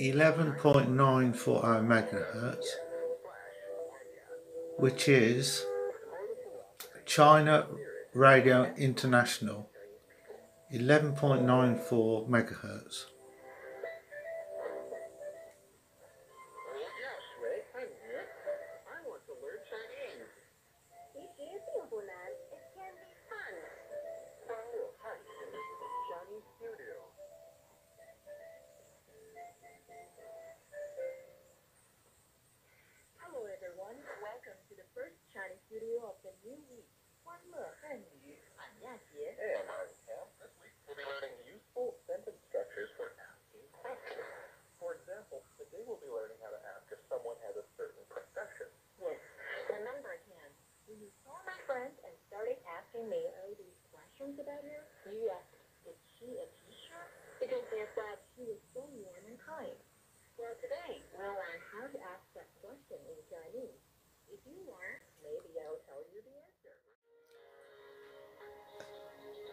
11.949 megahertz, which is China Radio International, 11.94 megahertz.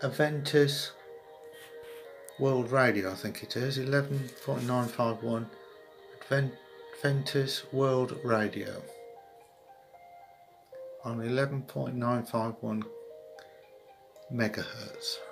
Adventist World Radio, I think it is, 11.951 Adventist World Radio on 11.951 megahertz.